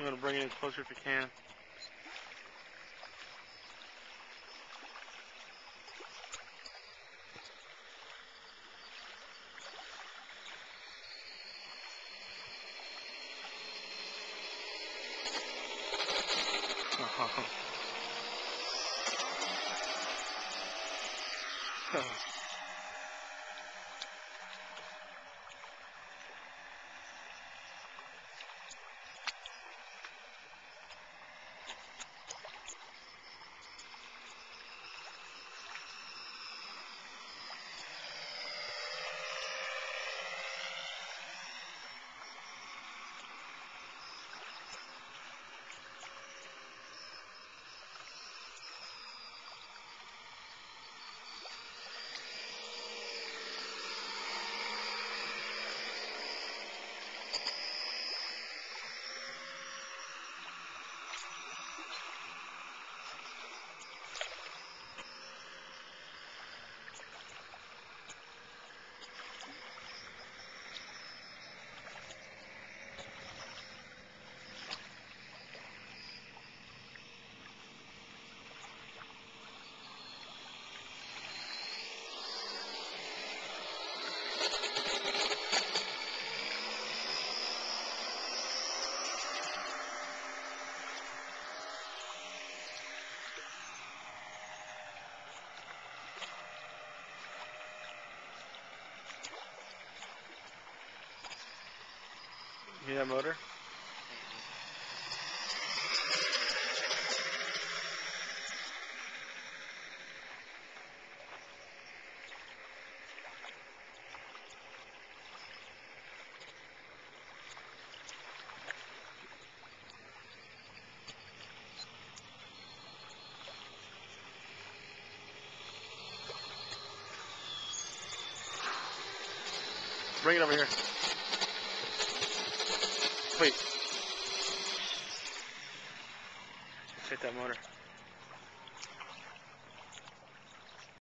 You want to bring it in closer if you can. You hear that motor? Bring it over here. Wait. Let's hit that motor.